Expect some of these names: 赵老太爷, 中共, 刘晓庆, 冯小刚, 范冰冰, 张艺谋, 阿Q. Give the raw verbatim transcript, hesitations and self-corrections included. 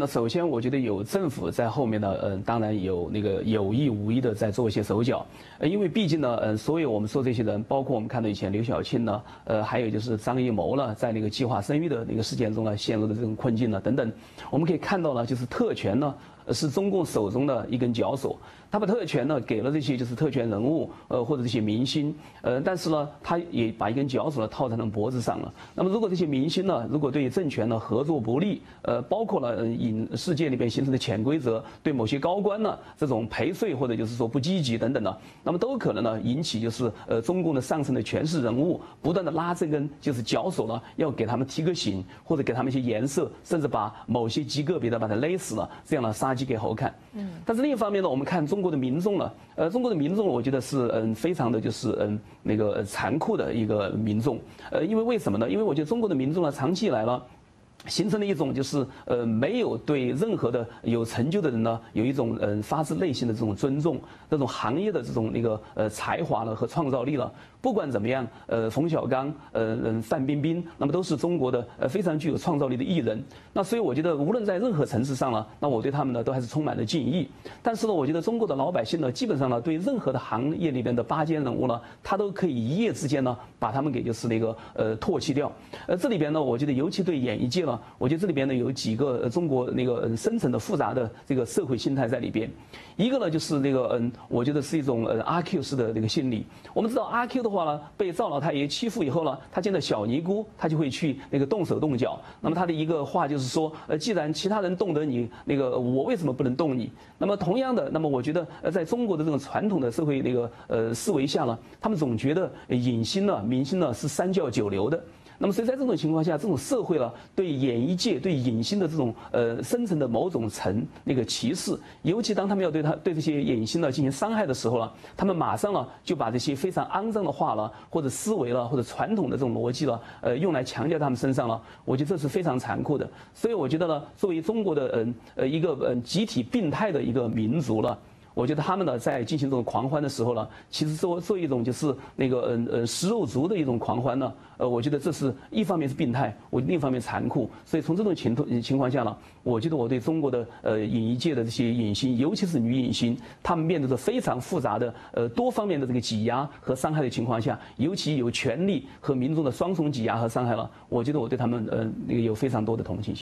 那首先，我觉得有政府在后面呢，嗯、呃，当然有那个有意无意的在做一些手脚，呃，因为毕竟呢，嗯、呃，所有我们说这些人，包括我们看到以前刘晓庆呢，呃，还有就是张艺谋呢，在那个计划生育的那个事件中呢，陷入的这种困境呢，等等，我们可以看到呢，就是特权呢。 是中共手中的一根绞索，他把特权呢给了这些就是特权人物，呃或者这些明星，呃但是呢他也把一根绞索呢套在他们脖子上了。那么如果这些明星呢，如果对政权呢合作不利，呃包括了影世界里边形成的潜规则，对某些高官呢这种陪睡或者就是说不积极等等呢，那么都可能呢引起就是呃中共的上层的权势人物不断的拉这根就是绞索呢，要给他们提个醒，或者给他们一些颜色，甚至把某些极个别的把他勒死了，这样呢杀。 给猴看，嗯，但是另一方面呢，我们看中国的民众呢，呃，中国的民众，我觉得是嗯，非常的就是嗯那个残酷的一个民众，呃，因为为什么呢？因为我觉得中国的民众呢，长期以来呢。 形成了一种就是呃没有对任何的有成就的人呢有一种嗯、呃、发自内心的这种尊重，这种行业的这种那个呃才华呢和创造力了。不管怎么样，呃冯小刚呃嗯范冰冰，那么都是中国的呃非常具有创造力的艺人。那所以我觉得无论在任何层次上呢，那我对他们呢都还是充满了敬意。但是呢，我觉得中国的老百姓呢，基本上呢对任何的行业里边的拔尖人物呢，他都可以一夜之间呢把他们给就是那个呃唾弃掉。呃这里边呢，我觉得尤其对演艺界呢。 我觉得这里边呢有几个中国那个深层的复杂的这个社会心态在里边，一个呢就是那个嗯，我觉得是一种呃阿 Q 式的那个心理。我们知道阿 Q 的话呢，被赵老太爷欺负以后呢，他见到小尼姑，他就会去那个动手动脚。那么他的一个话就是说，呃，既然其他人动得你，那个我为什么不能动你？那么同样的，那么我觉得呃，在中国的这种传统的社会那个呃思维下呢，他们总觉得影星呢、明星呢是三教九流的。 那么，所以在这种情况下，这种社会呢，对演艺界、对影星的这种呃深层的某种层那个歧视，尤其当他们要对他对这些影星呢进行伤害的时候呢，他们马上呢就把这些非常肮脏的话了，或者思维了，或者传统的这种逻辑了，呃，用来强加他们身上了。我觉得这是非常残酷的。所以我觉得呢，作为中国的嗯呃一个嗯集体病态的一个民族了。 我觉得他们呢，在进行这种狂欢的时候呢，其实做做一种就是那个嗯呃食肉族的一种狂欢呢，呃，我觉得这是一方面是病态，我另一方面残酷，所以从这种情情况下呢，我觉得我对中国的呃演艺界的这些影星，尤其是女影星，她们面对着非常复杂的呃多方面的这个挤压和伤害的情况下，尤其有权力和民众的双重挤压和伤害了，我觉得我对他们呃那个有非常多的同情心。